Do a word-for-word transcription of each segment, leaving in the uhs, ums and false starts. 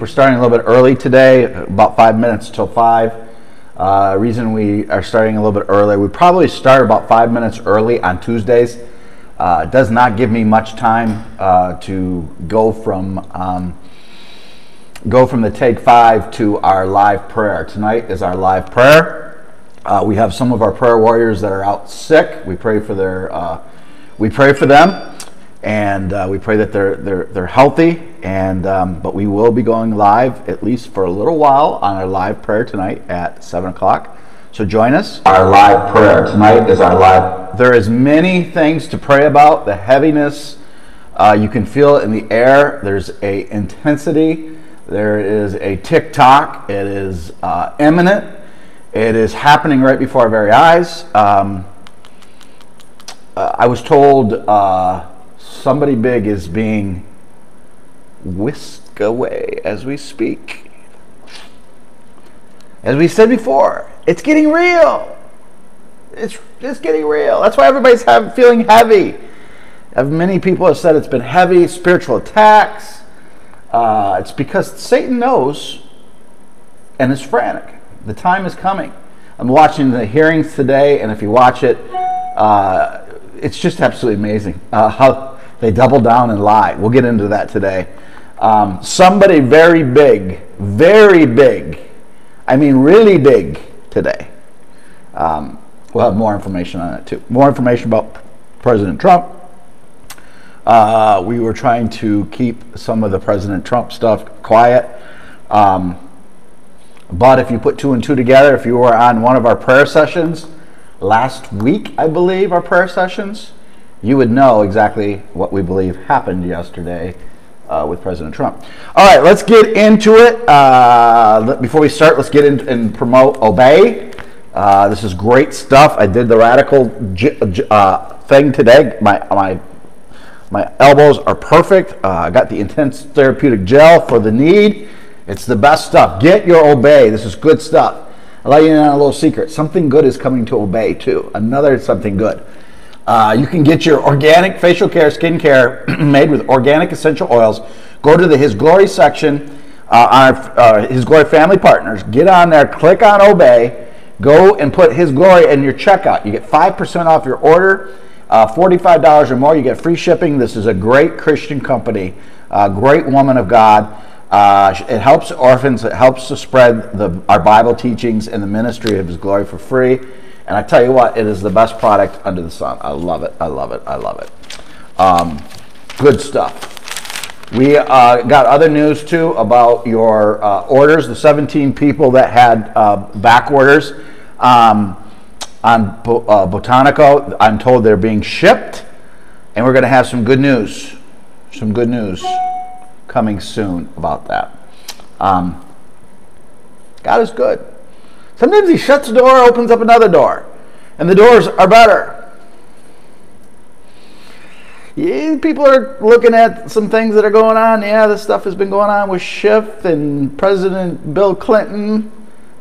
We're starting a little bit early today, about five minutes till five. Uh, reason we are starting a little bit early, we probably start about five minutes early on Tuesdays. Uh, does not give me much time uh, to go from um, go from the Take Five to our live prayer. Tonight is our live prayer. Uh, we have some of our prayer warriors that are out sick. We pray for their uh, we pray for them. And uh, we pray that they're they're they're healthy. And um, but we will be going live at least for a little while on our live prayer tonight at seven o'clock. So join us. Our live prayer tonight is our live. There is many things to pray about. The heaviness, uh, you can feel it in the air. There's a intensity. There is a tick tock. It is uh, imminent. It is happening right before our very eyes. Um, uh, I was told. Uh, Somebody big is being whisked away as we speak. As we said before, it's getting real. It's just getting real. That's why everybody's have, feeling heavy. Many people have said it's been heavy, spiritual attacks. Uh, it's because Satan knows and is frantic. The time is coming. I'm watching the hearings today, and if you watch it, uh, it's just absolutely amazing uh, how they double down and lie. We'll get into that today. Um, somebody very big, very big, I mean really big today. Um, we'll have more information on it too. More information about President Trump. Uh, we were trying to keep some of the President Trump stuff quiet. Um, but if you put two and two together, if you were on one of our prayer sessions last week, I believe, our prayer sessions, you would know exactly what we believe happened yesterday uh, with President Trump. All right, let's get into it. Uh, before we start, let's get in and promote OBEY. Uh, this is great stuff. I did the radical j j uh, thing today. My my my elbows are perfect. Uh, I got the intense therapeutic gel for the need. It's the best stuff. Get your OBEY. This is good stuff. I'll let you in on a little secret. Something good is coming to OBEY too. Another something good. Uh, you can get your organic facial care, skin care made with organic essential oils. Go to the His Glory section, uh, our uh, His Glory Family Partners. Get on there, click on OBEY, go and put His Glory in your checkout. You get five percent off your order, uh, forty-five dollars or more. You get free shipping. This is a great Christian company, a great woman of God. Uh, it helps orphans, it helps to spread the, our Bible teachings and the ministry of His Glory for free. And I tell you what, it is the best product under the sun. I love it, I love it, I love it. Um, good stuff. We uh, got other news too about your uh, orders, the seventeen people that had uh, back orders um, on Bo uh, Botanico. I'm told they're being shipped, and we're gonna have some good news, some good news. Coming soon about that. Um, God is good. Sometimes He shuts the door, opens up another door, and the doors are better. Yeah, people are looking at some things that are going on. Yeah, this stuff has been going on with Schiff and President Bill Clinton.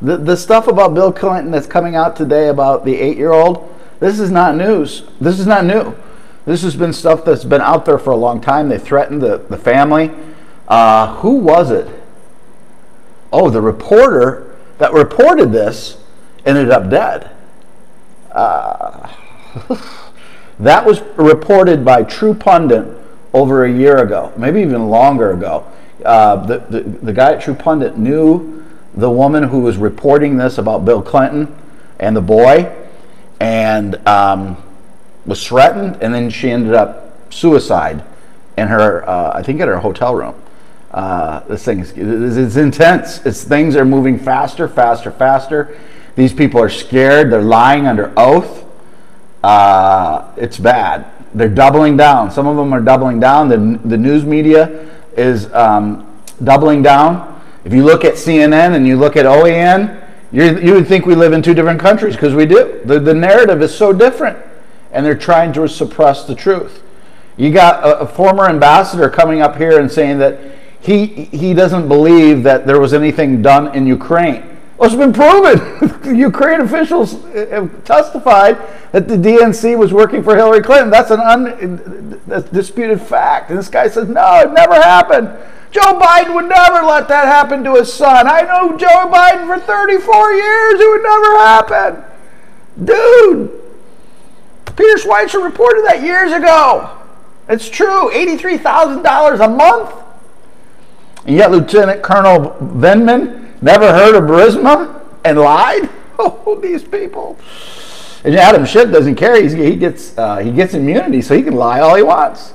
The, the stuff about Bill Clinton that's coming out today about the eight-year-old, this is not news. This is not new. This has been stuff that's been out there for a long time. They threatened the, the family. Uh, who was it? Oh, the reporter that reported this ended up dead. Uh, that was reported by True Pundit over a year ago, maybe even longer ago. Uh, the, the, the guy at True Pundit knew the woman who was reporting this about Bill Clinton and the boy, and um, was threatened, and then she ended up suicide in her, uh, I think, in her hotel room. Uh, this thing is it's intense. It's, things are moving faster, faster, faster. These people are scared. They're lying under oath. Uh, it's bad. They're doubling down. Some of them are doubling down. The, the news media is um, doubling down. If you look at C N N and you look at O E N, you're, you would think we live in two different countries, because we do. The, the narrative is so different, and they're trying to suppress the truth. You got a, a former ambassador coming up here and saying that he he doesn't believe that there was anything done in Ukraine. Well, it's been proven. Ukraine officials have testified that the D N C was working for Hillary Clinton. That's an undisputed fact. And this guy says, no, it never happened. Joe Biden would never let that happen to his son. I know Joe Biden for thirty-four years. It would never happen. Dude, Peter Schweitzer reported that years ago. It's true, eighty-three thousand dollars a month. And yet Lieutenant Colonel Vindman never heard of Burisma and lied? Oh, these people. And Adam Schiff doesn't care. He's, he, gets, uh, he gets immunity, so he can lie all he wants.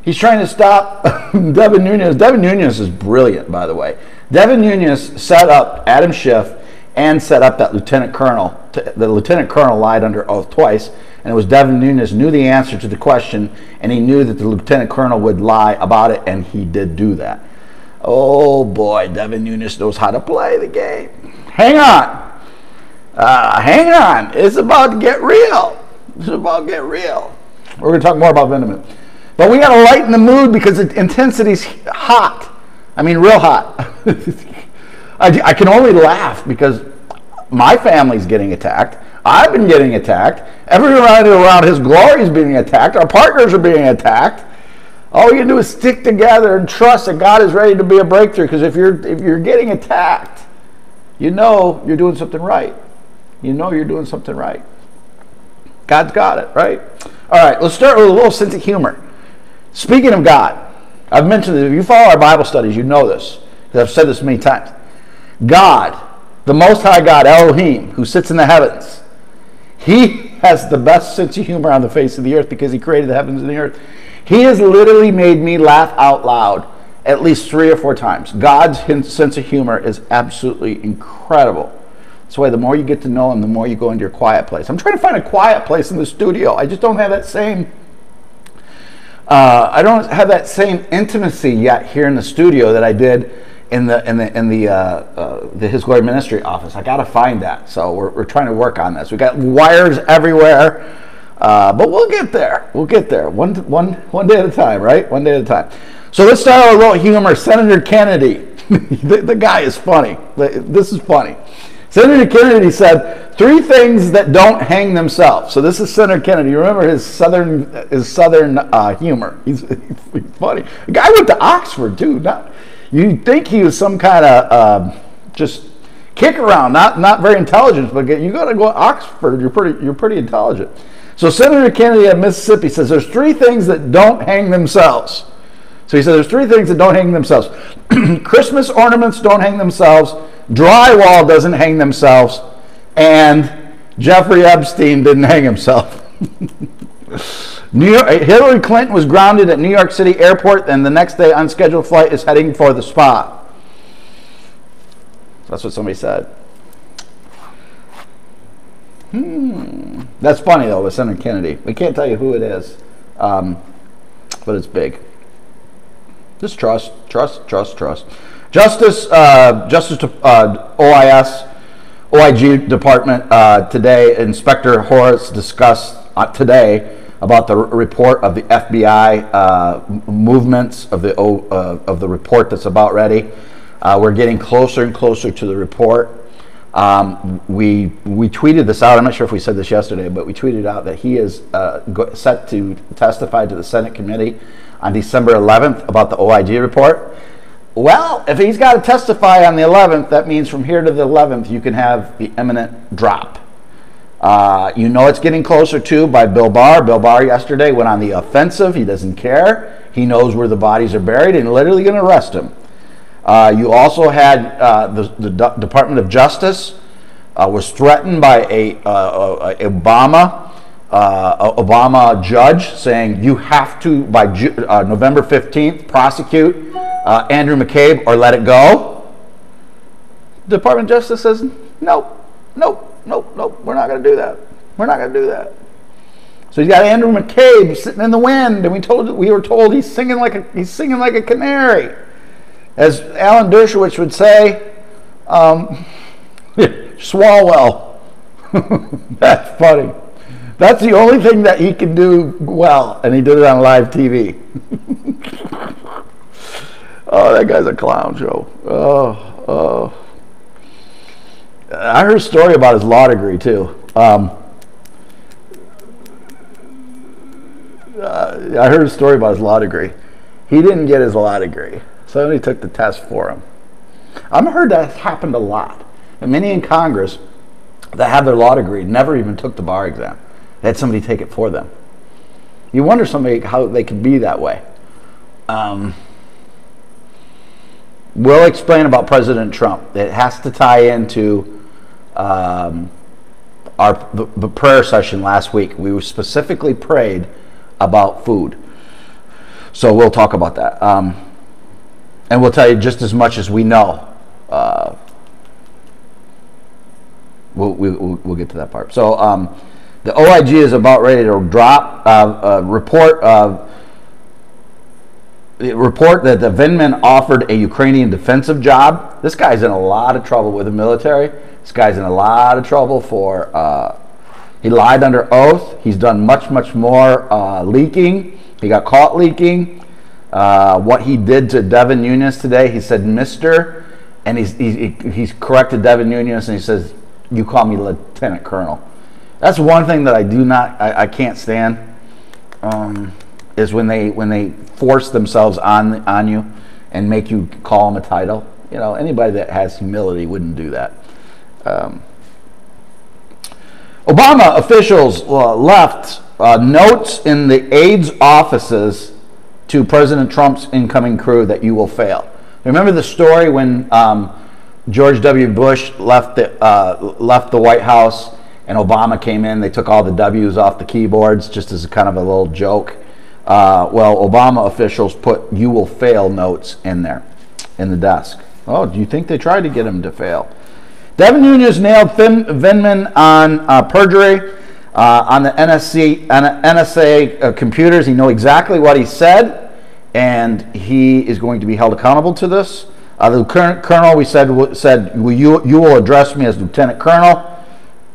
He's trying to stop Devin Nunes. Devin Nunes is brilliant, by the way. Devin Nunes set up Adam Schiff and set up that lieutenant colonel. The lieutenant colonel lied under oath twice, and it was Devin Nunes knew the answer to the question, and he knew that the lieutenant colonel would lie about it, and he did do that. Oh boy, Devin Nunes knows how to play the game. Hang on. Uh, hang on. It's about to get real. It's about to get real. We're going to talk more about Vindman. But we got to lighten the mood because the intensity's hot. I mean, real hot. I can only laugh because my family's getting attacked. I've been getting attacked. Everybody around His Glory is being attacked. Our partners are being attacked. All we can do is stick together and trust that God is ready to be a breakthrough. Because if you're if you're getting attacked, you know you're doing something right. You know you're doing something right. God's got it, right? All right, let's start with a little sense of humor. Speaking of God, I've mentioned this. If you follow our Bible studies, you know this. Because I've said this many times. God, the Most High God, Elohim, who sits in the heavens, he has the best sense of humor on the face of the earth because he created the heavens and the earth. He has literally made me laugh out loud at least three or four times. God's sense of humor is absolutely incredible. That's why the more you get to know him, the more you go into your quiet place. I'm trying to find a quiet place in the studio. I just don't have that same... Uh, I don't have that same intimacy yet here in the studio that I did in the in the in the uh, uh, the His Glory Ministry office. I gotta find that, so we're we're trying to work on this. We got wires everywhere, uh, but we'll get there. We'll get there one one one day at a time, right? One day at a time. So let's start with a little humor. Senator Kennedy, the, the guy is funny. This is funny. Senator Kennedy said three things that don't hang themselves. So this is Senator Kennedy. You remember his southern his southern uh, humor. He's, he's funny. The guy went to Oxford too. Not you'd think he was some kind of uh, just kick around, not not very intelligent. But you got to go to Oxford. You're pretty you're pretty intelligent. So Senator Kennedy at Mississippi says there's three things that don't hang themselves. So he said there's three things that don't hang themselves. Christmas ornaments don't hang themselves. Drywall doesn't hang themselves, and Jeffrey Epstein didn't hang himself. New York, Hillary Clinton was grounded at New York City airport, and the next day unscheduled flight is heading for the spa. That's what somebody said. Hmm. That's funny, though, with Senator Kennedy. We can't tell you who it is, um, but it's big. Just trust, trust, trust, trust. Justice, uh, Justice uh, O I S, O I G Department uh, today, Inspector Horowitz discussed uh, today about the report of the F B I uh, movements of the uh, of the report that's about ready. Uh, we're getting closer and closer to the report. Um, we we tweeted this out. I'm not sure if we said this yesterday, but we tweeted out that he is uh, go set to testify to the Senate committee on December eleventh about the O I G report. Well, if he's got to testify on the eleventh, that means from here to the eleventh, you can have the imminent drop. Uh, you know it's getting closer to by Bill Barr. Bill Barr yesterday went on the offensive. He doesn't care. He knows where the bodies are buried and literally going to arrest him. Uh, you also had uh, the, the D- Department of Justice uh, was threatened by a, uh, a Obama uh, a Obama judge saying you have to, by Ju- uh, November fifteenth, prosecute Uh, Andrew McCabe or let it go. Department of Justice says, nope, nope, nope, nope, we're not going to do that. We're not going to do that. So he's got Andrew McCabe sitting in the wind, and we told we were told he's singing like a he's singing like a canary, as Alan Dershowitz would say, um, Swalwell. That's funny. That's the only thing that he can do well, and he did it on live T V. Oh, that guy's a clown show. Oh, oh. I heard a story about his law degree too. Um, uh, I heard a story about his law degree. He didn't get his law degree. Somebody took the test for him. I've heard that's happened a lot. And many in Congress that have their law degree never even took the bar exam. They had somebody take it for them. You wonder somebody how they could be that way. Um, we'll explain about President Trump. It has to tie into um, our the, the prayer session last week. We specifically prayed about food. So we'll talk about that. Um, and we'll tell you just as much as we know. Uh, we'll, we, we'll, we'll get to that part. So um, the O I G is about ready to drop uh, a report of the report that the Vindman offered a Ukrainian defensive job. This guy's in a lot of trouble with the military. This guy's in a lot of trouble for, uh, he lied under oath. He's done much, much more uh, leaking. He got caught leaking. Uh, what he did to Devin Nunes today, he said, Mister, and he's, he's, he's corrected Devin Nunes and he says, you call me Lieutenant Colonel. That's one thing that I do not, I, I can't stand. Um, is when they when they force themselves on on you and make you call them a title. You know, anybody that has humility wouldn't do that. Um, Obama officials uh, left uh, notes in the aides' offices to President Trump's incoming crew that you will fail. Remember the story when um, George W. Bush left the uh, left the White House and Obama came in. They took all the W's off the keyboards just as a kind of a little joke. Uh, well, Obama officials put "you will fail" notes in there, in the desk. Oh, do you think they tried to get him to fail? Devin Nunes nailed Vindman on uh, perjury uh, on the N S C, N S A uh, computers. He knew exactly what he said, and he is going to be held accountable to this. Uh, the current colonel, we said, said will you, you will address me as Lieutenant Colonel.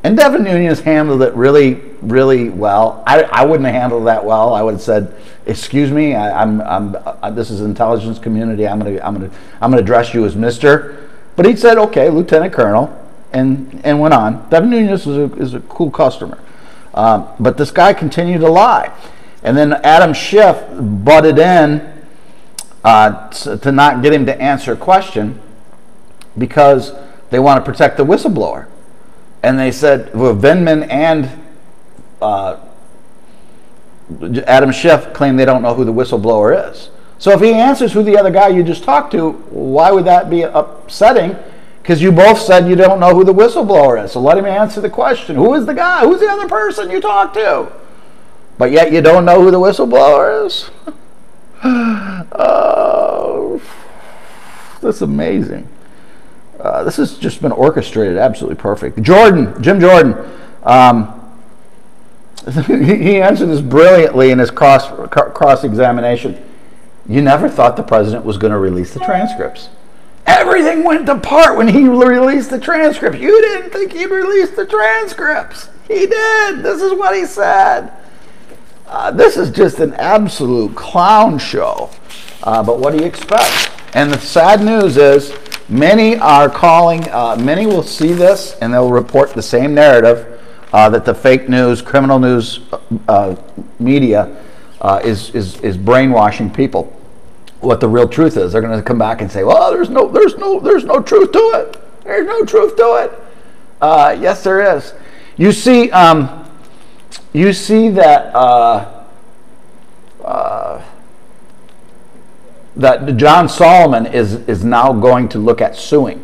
And Devin Nunes handled it really, really well. I, I wouldn't have handled that well. I would have said, "Excuse me, I, I'm, I'm. I, this is intelligence community. I'm gonna, I'm gonna, I'm gonna address you as Mister" But he said, "Okay, Lieutenant Colonel," and and went on. Devin Nunes is a, is a cool customer, um, but this guy continued to lie. And then Adam Schiff butted in uh, to, to not get him to answer a question because they want to protect the whistleblower. And they said, well, Vindman and uh, Adam Schiff claim they don't know who the whistleblower is. So if he answers who the other guy you just talked to, why would that be upsetting? Because you both said you don't know who the whistleblower is. So let him answer the question. Who is the guy? Who's the other person you talked to? But yet you don't know who the whistleblower is? uh, that's amazing. Uh, this has just been orchestrated absolutely perfect. Jordan, Jim Jordan, um, he answered this brilliantly in his cross, cross-examination. You never thought the president was going to release the transcripts. Everything went apart when he released the transcripts. You didn't think he'd release the transcripts. He did. This is what he said. Uh, this is just an absolute clown show. Uh, but what do you expect? And the sad news is, many are calling, uh, many will see this and they'll report the same narrative uh, that the fake news, criminal news uh, media uh, is, is, is brainwashing people. What the real truth is, they're going to come back and say, well, there's no, there's no, there's no truth to it. There's no truth to it. Uh, yes, there is. You see, um, you see that, uh, uh, that John Solomon is, is now going to look at suing.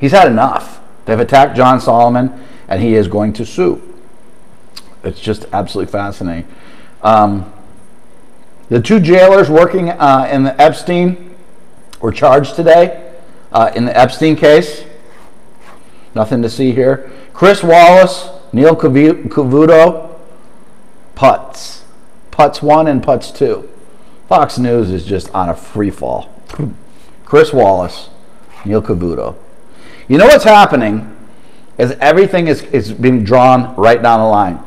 He's had enough. They've attacked John Solomon, and he is going to sue. It's just absolutely fascinating. Um, the two jailers working uh, in the Epstein were charged today uh, in the Epstein case. Nothing to see here. Chris Wallace, Neil Cavuto, Putz. Putz one and Putz two. Fox News is just on a free fall. Chris Wallace, Neil Cavuto. You know what's happening is everything is, is being drawn right down the line.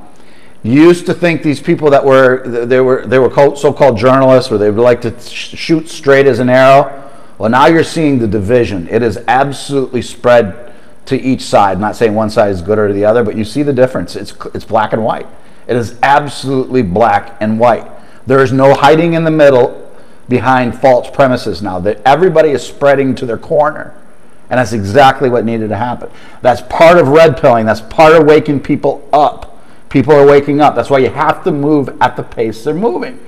You used to think these people that were, they were, they were so-called journalists, or they would like to shoot straight as an arrow. Well, now you're seeing the division. It is absolutely spread to each side. I'm not saying one side is good or the other, but you see the difference. It's, it's black and white. It is absolutely black and white. There is no hiding in the middle behind false premises now. That everybody is spreading to their corner. And that's exactly what needed to happen. That's part of red pilling. That's part of waking people up. People are waking up. That's why you have to move at the pace they're moving.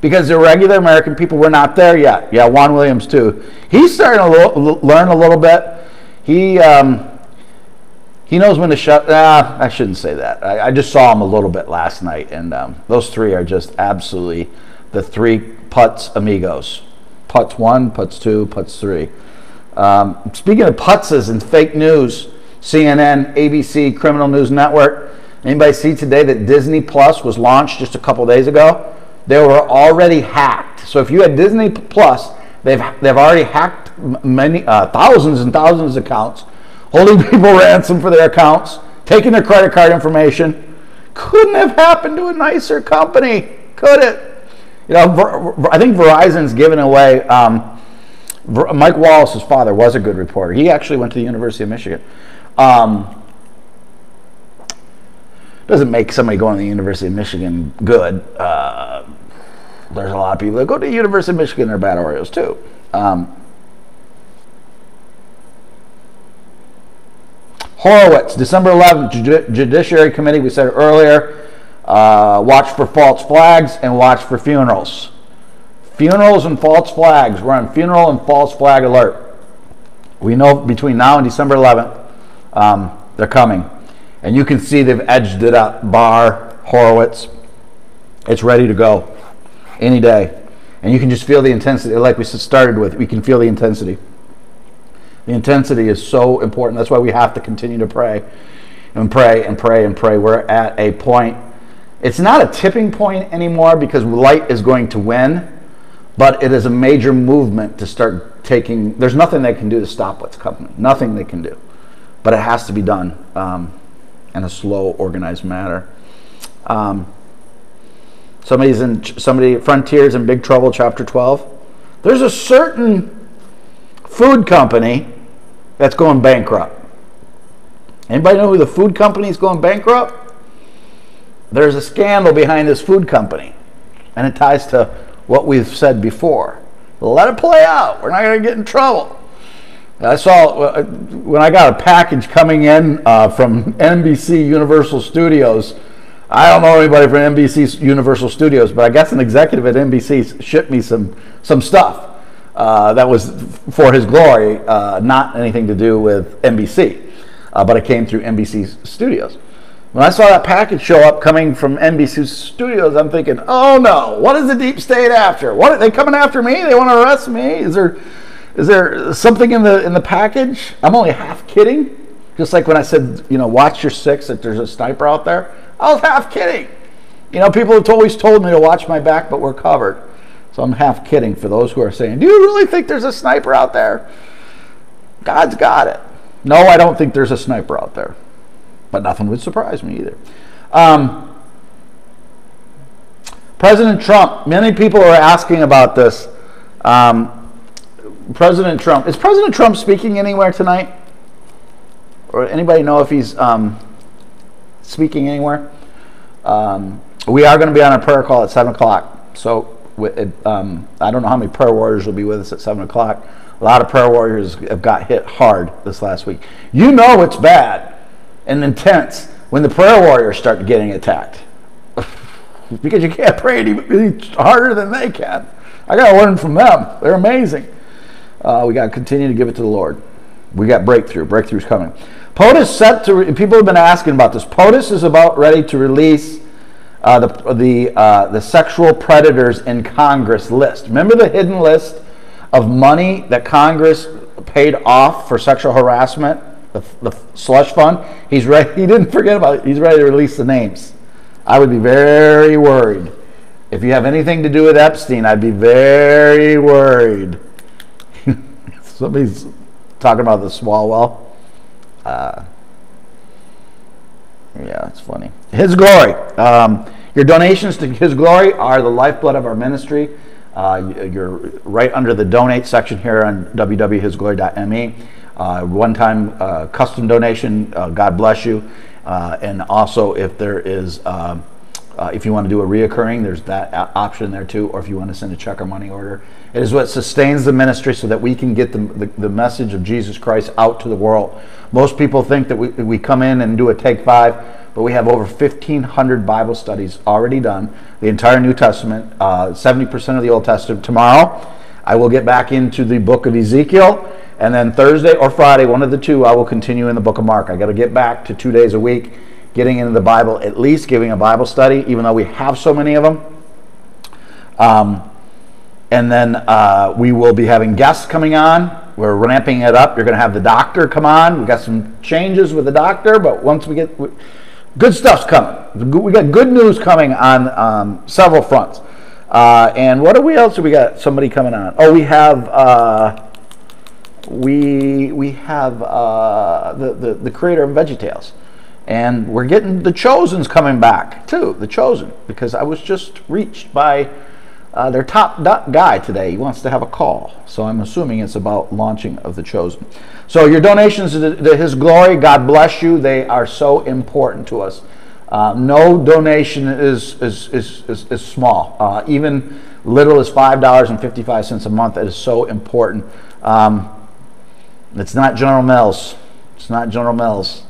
Because the regular American people, we're not there yet. Yeah, Juan Williams too. He's starting to lo- learn a little bit. He um, he knows when to shut. Ah, I shouldn't say that. I, I just saw him a little bit last night. And um, those three are just absolutely the three putz amigos. Putz one, putz two, putz three. Um, speaking of putzes and fake news, C N N, A B C, Criminal News Network, anybody see today that Disney Plus was launched just a couple days ago? They were already hacked. So if you had Disney Plus, they've they've already hacked many uh, thousands and thousands of accounts, holding people ransom for their accounts, taking their credit card information. Couldn't have happened to a nicer company, could it? You know, Ver, Ver, I think Verizon's given away. Um, Mike Wallace's father was a good reporter. He actually went to the University of Michigan. Um, doesn't make somebody going to the University of Michigan good. Uh, there's a lot of people that go to the University of Michigan and are bad Oreos too. Um, Horowitz, December eleventh, Judiciary Committee, we said earlier, uh, watch for false flags and watch for funerals. Funerals and false flags. We're on funeral and false flag alert. We know between now and December eleventh, um, they're coming. And you can see they've edged it up. Barr, Horowitz, it's ready to go any day. And you can just feel the intensity, like we started with. We can feel the intensity. The intensity is so important. That's why we have to continue to pray and pray and pray and pray. We're at a point. It's not a tipping point anymore because light is going to win. But it is a major movement to start taking. There's nothing they can do to stop what's coming. Nothing they can do. But it has to be done um, in a slow, organized manner. Um, somebody's in, somebody, Frontier's in big trouble, chapter twelve. There's a certain food company that's going bankrupt. Anybody know who the food company is going bankrupt? There's a scandal behind this food company. And it ties to what we've said before. Let it play out. We're not going to get in trouble. I saw when I got a package coming in uh, from N B C Universal Studios. I don't know anybody from N B C Universal Studios, but I guess an executive at N B C shipped me some some stuff uh, that was for His Glory, uh, not anything to do with N B C, uh, but it came through N B C Studios. When I saw that package show up coming from N B C Studios, I'm thinking, oh no, what is the deep state after? What are they coming after me? They want to arrest me? Is there is there something in the in the package? I'm only half kidding. Just like when I said, you know, watch your six, that there's a sniper out there. I was half kidding. You know, people have always told me to watch my back, but we're covered. So I'm half kidding for those who are saying, do you really think there's a sniper out there? God's got it. No, I don't think there's a sniper out there. But nothing would surprise me either. Um, President Trump, many people are asking about this. Um, President Trump, is President Trump speaking anywhere tonight? Or anybody know if he's um, speaking anywhere? Um, we are going to be on a prayer call at seven o'clock. So um, I don't know how many prayer warriors will be with us at seven o'clock. A lot of prayer warriors have got hit hard this last week. You know it's bad and intense when the prayer warriors start getting attacked because you can't pray any harder than they can. I got to learn from them. They're amazing. Uh, we got to continue to give it to the Lord. We got breakthrough. Breakthrough's coming. POTUS set to. Re- people have been asking about this. POTUS is about ready to release uh, the the uh, the sexual predators in Congress list. Remember the hidden list of money that Congress paid off for sexual harassment. The, the slush fund, he's ready. He didn't forget about it. He's ready to release the names. I would be very worried. If you have anything to do with Epstein, I'd be very worried. Somebody's talking about the Swalwell. Uh, yeah, it's funny. His Glory. Um, your donations to His Glory are the lifeblood of our ministry. Uh, you're right under the donate section here on w w w dot his glory dot m e. uh, one-time uh, custom donation, uh, God bless you. Uh, and also, if there is, uh, uh, if you want to do a reoccurring, there's that option there too, or if you want to send a check or money order. It is what sustains the ministry so that we can get the, the, the message of Jesus Christ out to the world. Most people think that we, we come in and do a take five, but we have over fifteen hundred Bible studies already done, the entire New Testament, uh, seventy percent of the Old Testament. Tomorrow, I will get back into the book of Ezekiel, and then Thursday or Friday, one of the two, I will continue in the book of Mark. I got to get back to two days a week, getting into the Bible, at least giving a Bible study, even though we have so many of them. Um, and then uh, we will be having guests coming on. We're ramping it up. You're going to have the doctor come on. We've got some changes with the doctor, but once we get... We, good stuff's coming. We got good news coming on um, several fronts. Uh, and what are we else? We got somebody coming on. Oh, we have uh, we we have uh, the, the the creator of VeggieTales, and we're getting The Chosen's coming back too. The Chosen, because I was just reached by uh, their top guy today. He wants to have a call, so I'm assuming it's about launching of The Chosen. So your donations to, to His Glory, God bless you. They are so important to us. Uh, no donation is is is is, is small. Uh, even little as five dollars and fifty-five cents a month. It is so important. Um, it's not General Mills. It's not General Mills.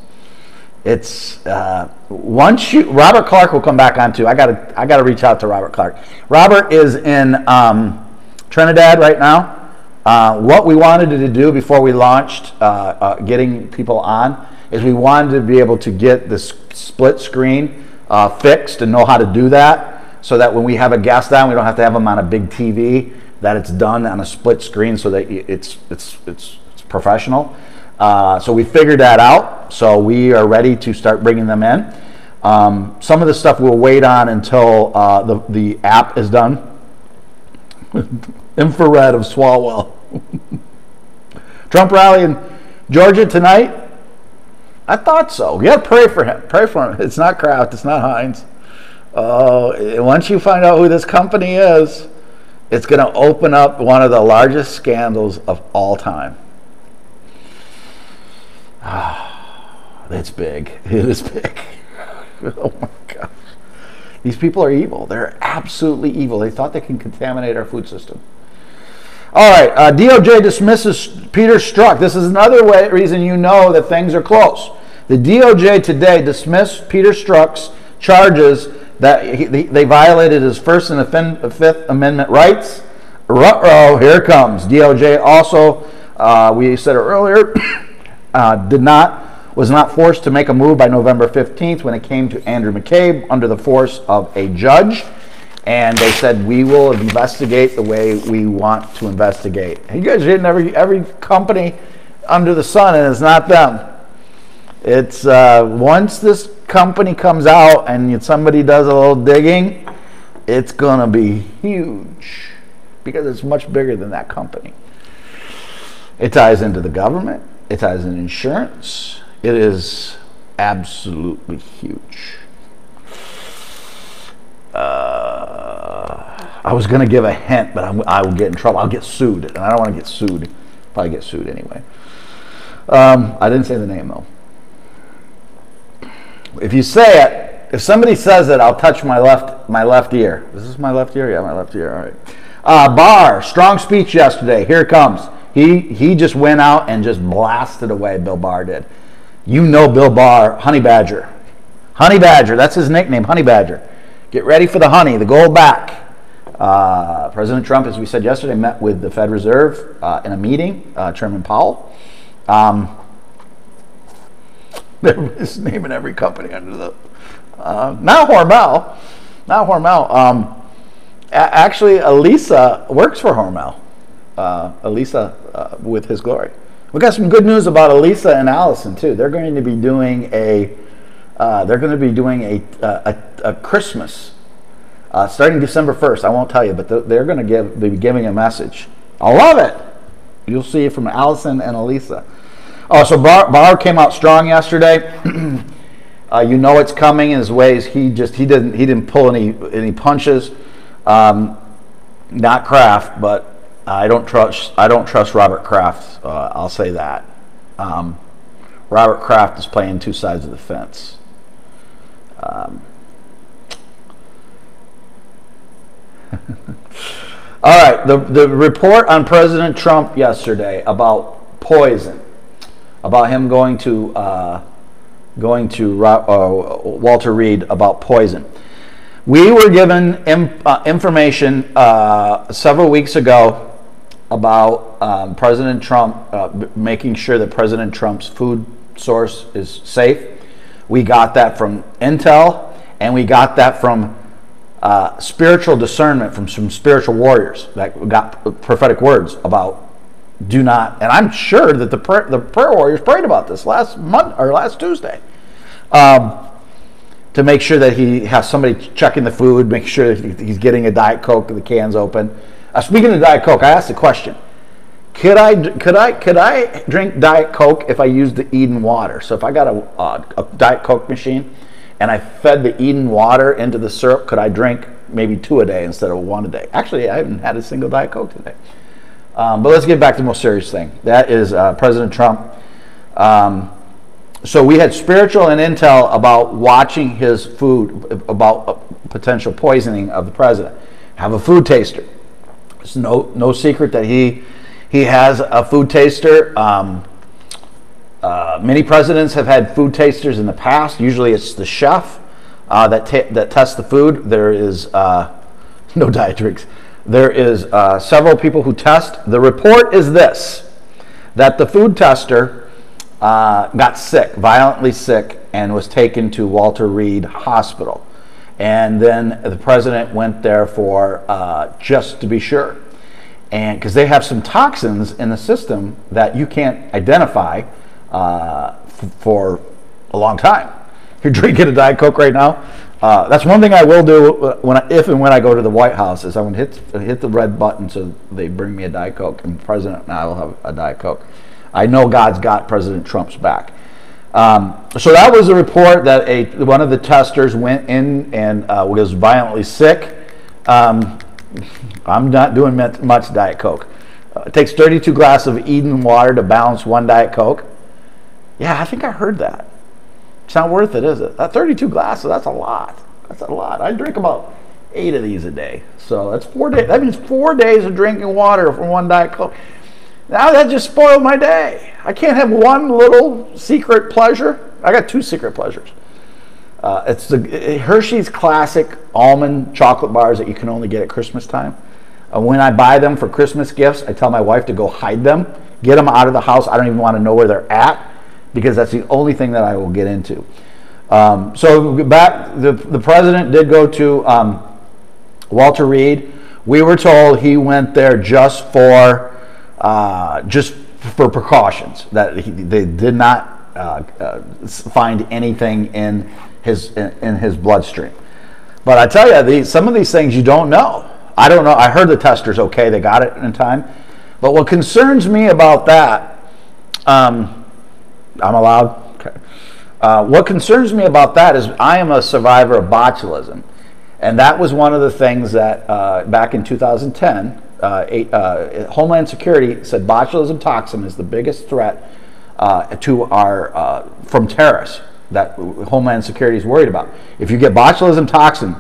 It's uh, once you Robert Clark will come back on too. I gotta I gotta reach out to Robert Clark. Robert is in um, Trinidad right now. Uh, what we wanted to do before we launched uh, uh, getting people on is we wanted to be able to get the split screen uh, fixed and know how to do that, so that when we have a guest on, we don't have to have them on a big T V, that it's done on a split screen so that it's it's it's, it's professional. Uh, so we figured that out, so we are ready to start bringing them in. Um, some of the stuff we'll wait on until uh, the, the app is done. Infrared of Swalwell. Trump rally in Georgia tonight? I thought so. Yeah, pray for him. Pray for him. It's not Kraft. It's not Heinz. Uh, once you find out who this company is, it's going to open up one of the largest scandals of all time. Ah, that's big. It is big. Oh, my gosh. These people are evil. They're absolutely evil. They thought they can contaminate our food system. All right, uh, D O J dismisses Peter Strzok. This is another way, reason you know that things are close. The D O J today dismissed Peter Strzok's charges that he, they violated his First and Fifth Amendment rights. Ruh-roh, here it comes. D O J also, uh, we said it earlier, uh, did not. was not forced to make a move by November fifteenth when it came to Andrew McCabe under the force of a judge. And they said, we will investigate the way we want to investigate. You guys are hitting every, every company under the sun, and it's not them. It's uh, once this company comes out and somebody does a little digging, it's going to be huge because it's much bigger than that company. It ties into the government. It ties into insurance. It is absolutely huge. Uh, I was going to give a hint, but I'm, I will get in trouble. I'll get sued, and I don't want to get sued. Probably get sued anyway. Um, I didn't say the name, though. If you say it, if somebody says it, I'll touch my left my left ear. Is this my left ear? Yeah, my left ear. All right. Uh, Barr, strong speech yesterday. Here it comes. He, he just went out and just blasted away, Bill Barr did. You know Bill Barr, Honey Badger. Honey Badger, that's his nickname, Honey Badger. Get ready for the honey, the gold back. Uh, President Trump, as we said yesterday, met with the Fed Reserve uh, in a meeting, uh, Chairman Powell. Um, Everybody's naming every company under the... Uh, not Hormel. Not Hormel. Um, actually, Elisa works for Hormel. Uh, Elisa uh, with His Glory. We got some good news about Elisa and Allison too. They're going to be doing a, uh, they're going to be doing a a, a Christmas, uh, starting December first. I won't tell you, but they're going to give be giving a message. I love it. You'll see it from Allison and Elisa. Oh, so Barr, Barr came out strong yesterday. uh, you know it's coming in his ways. He just he didn't he didn't pull any any punches. Um, not Kraft, but. I don't trust. I don't trust Robert Kraft. Uh, I'll say that. Um, Robert Kraft is playing two sides of the fence. Um, all right, the, the report on President Trump yesterday about poison, about him going to uh, going to uh, Walter Reed about poison. We were given in, uh, information uh, several weeks ago about um, President Trump, uh, making sure that President Trump's food source is safe. We got that from Intel, and we got that from uh, spiritual discernment, from some spiritual warriors that got prophetic words about do not, and I'm sure that the prayer, the prayer warriors prayed about this last month or last Tuesday, um, to make sure that he has somebody checking the food, make sure that he's getting a Diet Coke, the can's open. Uh, speaking of Diet Coke, I asked the question: Could I could I could I drink Diet Coke if I used the Eden water? So if I got a, uh, a Diet Coke machine and I fed the Eden water into the syrup, could I drink maybe two a day instead of one a day? Actually, I haven't had a single Diet Coke today. Um, but let's get back to the most serious thing. That is uh, President Trump. Um, so we had spiritual and intel about watching his food, about potential poisoning of the president. Have a food taster. It's no no secret that he he has a food taster. Um, uh, many presidents have had food tasters in the past. Usually, it's the chef uh, that ta that tests the food. There is uh, no dietitians. There is uh, several people who test. The report is this: that the food tester uh, got sick, violently sick, and was taken to Walter Reed Hospital. And then the president went there for uh, just to be sure, and because they have some toxins in the system that you can't identify uh, f for a long time. If you're drinking a Diet Coke right now, uh, that's one thing I will do when I, if and when I go to the White House, is I would hit hit the red button so they bring me a Diet Coke, and the president and I will have a Diet Coke. I know God's got President Trump's back. Um, so that was a report that a, one of the testers went in and uh, was violently sick. Um, I'm not doing much Diet Coke. Uh, it takes thirty-two glasses of Eden water to balance one Diet Coke. Yeah, I think I heard that. It's not worth it, is it? Uh, thirty-two glasses, that's a lot. That's a lot. I drink about eight of these a day. So that's four days. That means four days of drinking water from one Diet Coke. Now that just spoiled my day. I can't have one little secret pleasure. I got two secret pleasures. Uh, it's the Hershey's classic almond chocolate bars that you can only get at Christmas time. Uh, when I buy them for Christmas gifts, I tell my wife to go hide them, get them out of the house. I don't even want to know where they're at, because that's the only thing that I will get into. Um, so back, the, the president did go to um, Walter Reed. We were told he went there just for Uh, just for precautions, that he, they did not uh, uh, find anything in his in, in his bloodstream. But I tell you, these, some of these things you don't know. I don't know. I heard the tester's okay; they got it in time. But what concerns me about that, um, I'm allowed. Okay. Uh, what concerns me about that is I am a survivor of botulism, and that was one of the things that uh, back in two thousand ten. Uh, eight, uh, Homeland Security said botulism toxin is the biggest threat uh, to our uh, from terrorists that Homeland Security is worried about. If you get botulism toxin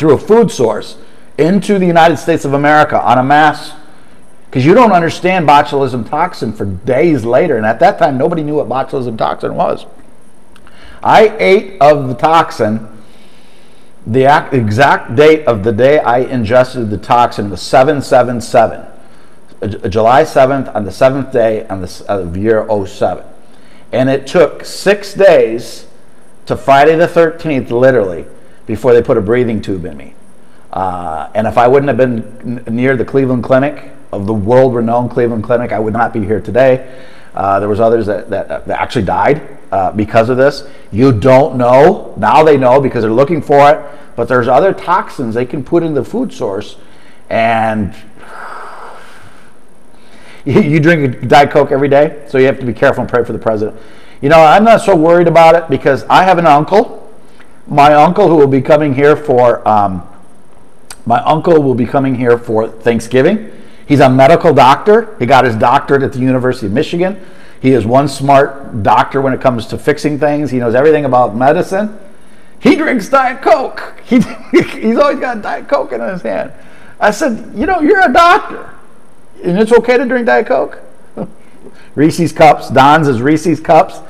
through a food source into the United States of America on a mass, because you don't understand botulism toxin for days later, and at that time nobody knew what botulism toxin was. I ate of the toxin. The exact date of the day I ingested the toxin was seven seven seven, July seventh, on the seventh day on the, of year oh seven. And it took six days to Friday the thirteenth, literally, before they put a breathing tube in me. Uh, and if I wouldn't have been near the Cleveland Clinic, of the world-renowned Cleveland Clinic, I would not be here today. Uh, there was others that, that, that actually died uh, because of this. You don't know. Now they know because they're looking for it. But there's other toxins they can put in the food source. And you, you drink Diet Coke every day, so you have to be careful and pray for the president. You know, I'm not so worried about it because I have an uncle. My uncle who will be coming here for um, my uncle will be coming here for Thanksgiving. He's a medical doctor. He got his doctorate at the University of Michigan. He is one smart doctor when it comes to fixing things. He knows everything about medicine. He drinks Diet Coke. He, he's always got Diet Coke in his hand. I said, you know, you're a doctor, and it's okay to drink Diet Coke? Reese's Cups. Don's is Reese's Cups.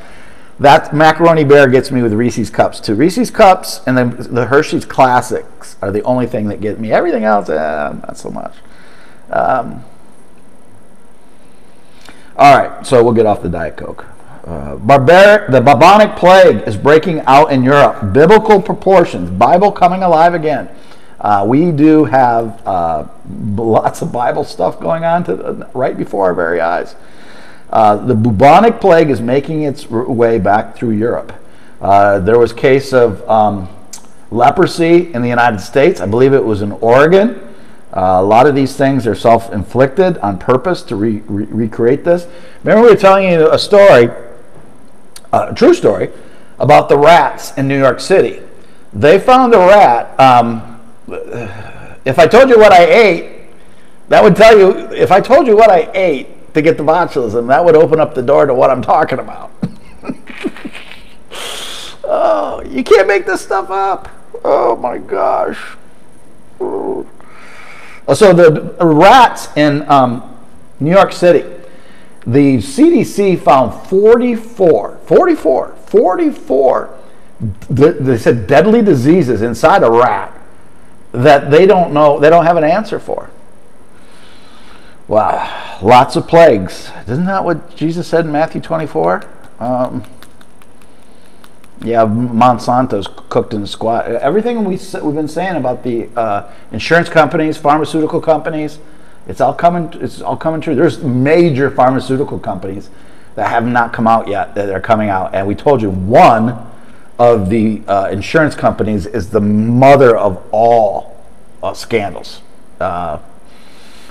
That Macaroni Bear gets me with Reese's Cups too. Reese's Cups and then the Hershey's Classics are the only thing that get me. Everything else, eh, not so much. Um, all right, so we'll get off the Diet Coke. Uh, barbaric, the bubonic plague is breaking out in Europe. Biblical proportions. Bible coming alive again. Uh, we do have uh, lots of Bible stuff going on to the, right before our very eyes. Uh, the bubonic plague is making its way back through Europe. Uh, there was a case of um, leprosy in the United States. I believe it was in Oregon. Uh, a lot of these things are self-inflicted on purpose to re re recreate this. Remember, we were telling you a story, a true story, about the rats in New York City. They found a rat. Um, if I told you what I ate, that would tell you, if I told you what I ate, to get the botulism, that would open up the door to what I'm talking about. Oh, you can't make this stuff up. Oh my gosh. Oh. So the rats in um, New York City, the C D C found forty-four, forty-four, forty-four, they said deadly diseases inside a rat that they don't know, they don't have an answer for. Wow, lots of plagues. Isn't that what Jesus said in Matthew twenty-four? Um, yeah, Monsanto's cooked in the squat. Everything we, we've been saying about the uh, insurance companies, pharmaceutical companies, it's all coming. It's all coming true. There's major pharmaceutical companies that have not come out yet that are coming out, and we told you one of the uh, insurance companies is the mother of all uh, scandals. Uh,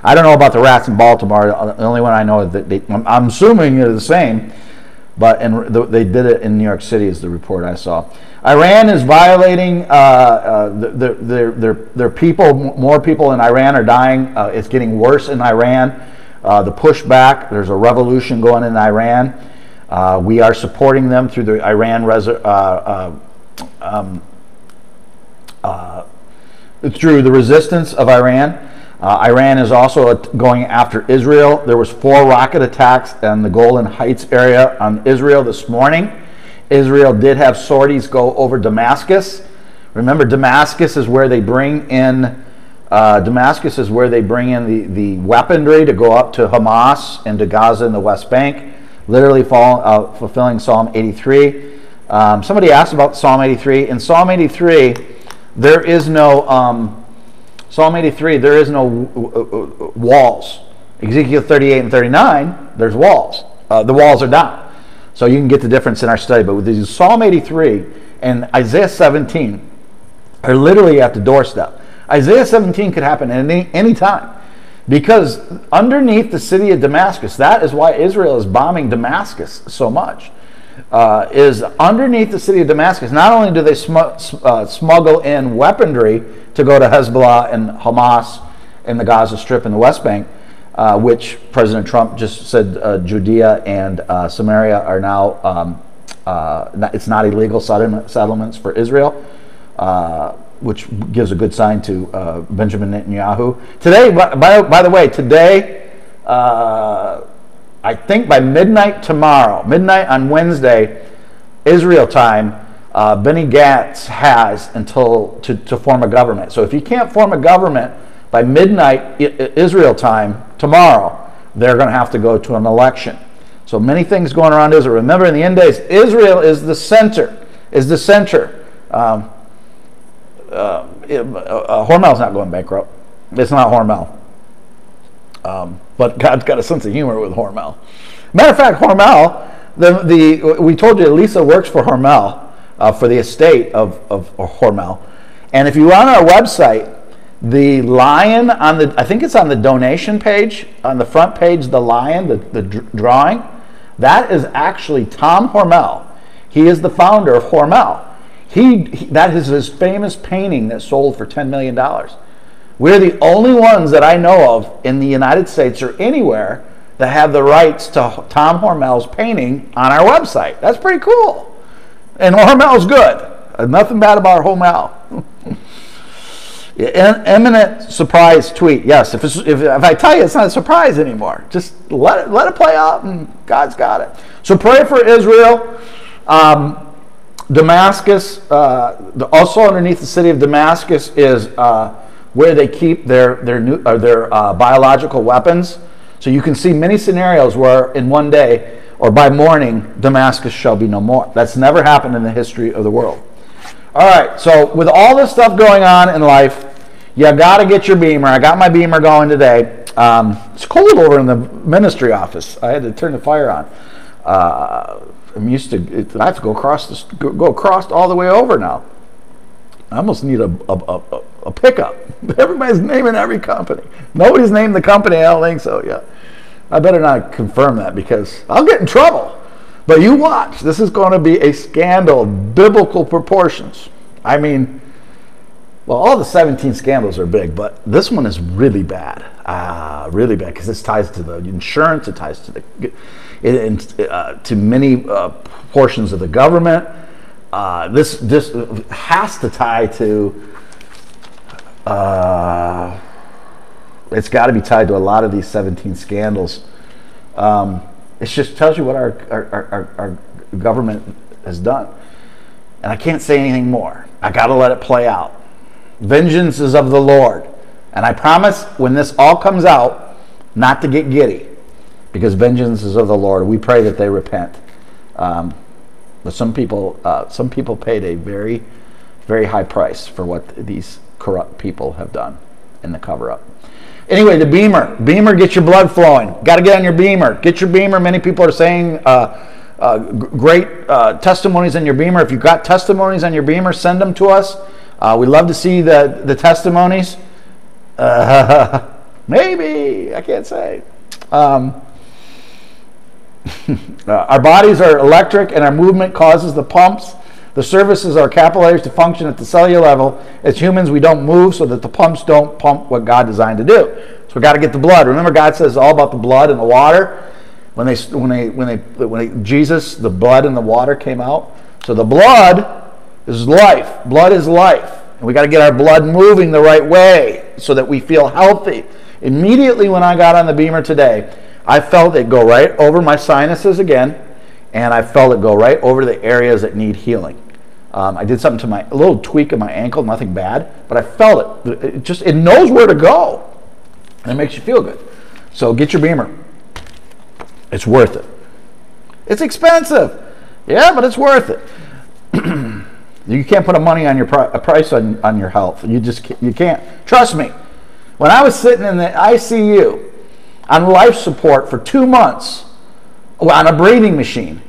I don't know about the rats in Baltimore. The only one I know that they, I'm assuming they're the same, but in, they did it in New York City is the report I saw. Iran is violating uh, uh, their, their, their, their people. More people in Iran are dying. Uh, it's getting worse in Iran. Uh, the pushback, there's a revolution going in Iran. Uh, we are supporting them through the Iran res uh, uh, um, uh, through the resistance of Iran. Uh, Iran is also going after Israel. There was four rocket attacks in the Golan Heights area on Israel this morning. Israel did have sorties go over Damascus. Remember, Damascus is where they bring in uh, Damascus is where they bring in the the weaponry to go up to Hamas and to Gaza and the West Bank. Literally, fall, uh, fulfilling Psalm eighty-three. Um, somebody asked about Psalm eighty-three. In Psalm eighty-three, there is no. Um, Psalm eighty-three, there is no walls. Ezekiel thirty-eight and thirty-nine, there's walls. Uh, the walls are down. So you can get the difference in our study. But with Psalm eighty-three and Isaiah seventeen are literally at the doorstep. Isaiah seventeen could happen at any, any time. Because underneath the city of Damascus, that is why Israel is bombing Damascus so much, uh, is underneath the city of Damascus, not only do they sm uh, smuggle in weaponry to go to Hezbollah and Hamas and the Gaza Strip and the West Bank, uh, which President Trump just said uh, Judea and uh, Samaria are now, um, uh, it's not illegal settlements for Israel, uh, which gives a good sign to uh, Benjamin Netanyahu. Today, by, by, by the way, today, uh, I think by midnight tomorrow, midnight on Wednesday, Israel time, Uh, Benny Gantz has until to, to form a government. So if you can't form a government by midnight Israel time tomorrow, they're going to have to go to an election. So many things going around Israel. Remember, in the end days, Israel is the center. Is the center. Um, uh, uh, Hormel's not going bankrupt. It's not Hormel. Um, but God's got a sense of humor with Hormel. Matter of fact, Hormel. The the we told you Lisa works for Hormel. Uh, for the estate of, of, of Hormel. And if you're on our website, the lion on the, I think it's on the donation page, on the front page, the lion, the, the drawing, that is actually Tom Hormel. He is the founder of Hormel. He, he that is his famous painting that sold for ten million dollars. We're the only ones that I know of in the United States or anywhere that have the rights to Tom Hormel's painting on our website. That's pretty cool. And Hormel's good. Nothing bad about Hormel. Imminent surprise tweet. Yes, if, it's, if, if I tell you, it's not a surprise anymore. Just let it, let it play out, and God's got it. So pray for Israel. Um, Damascus, uh, the, also underneath the city of Damascus is uh, where they keep their their new, or their uh, biological weapons. So you can see many scenarios where in one day or by morning, Damascus shall be no more. That's never happened in the history of the world. All right, so with all this stuff going on in life, you got to get your Beamer. I got my Beamer going today. Um, it's cold over in the ministry office. I had to turn the fire on. Uh, I'm used to. It, I have to go across this, go, go across all the way over now. I almost need a a, a, a pickup. Everybody's naming every company. Nobody's named the company. I don't think so. Yeah, I better not confirm that because I'll get in trouble. But you watch, this is going to be a scandal of biblical proportions. I mean, well, all the seventeen scandals are big, but this one is really bad. Ah, really bad, because this ties to the insurance, it ties to the it, uh, to many uh, portions of the government. Uh, this this has to tie to. Uh, it's got to be tied to a lot of these seventeen scandals. Um, It just tells you what our, our, our, our government has done. And I can't say anything more. I got to let it play out. Vengeance is of the Lord. And I promise when this all comes out, not to get giddy. Because vengeance is of the Lord. We pray that they repent. Um, but some people, uh, some people paid a very, very high price for what these corrupt people have done in the cover-up. Anyway, the Beamer. Beamer, get your blood flowing. Got to get on your Beamer. Get your Beamer. Many people are saying uh, uh, great uh, testimonies on your Beamer. If you've got testimonies on your Beamer, send them to us. Uh, we love to see the, the testimonies. Uh, maybe. I can't say. Um, our bodies are electric and our movement causes the pumps. The services are capillaries to function at the cellular level. As humans, we don't move so that the pumps don't pump what God designed to do. So we got to get the blood. Remember, God says it's all about the blood and the water. When they, when they, when they, when they, Jesus, the blood and the water came out. So the blood is life. Blood is life, and we got to get our blood moving the right way so that we feel healthy. Immediately when I got on the Beamer today, I felt it go right over my sinuses again. And I felt it go right over the areas that need healing. Um, I did something to my, a little tweak of my ankle, nothing bad, but I felt it. It just, it knows where to go. And it makes you feel good. So get your Beamer. It's worth it. It's expensive. Yeah, but it's worth it. You can't put a money on your pri a price on, on your health. You just can't, you can't. Trust me. When I was sitting in the I C U on life support for two months, on a breathing machine.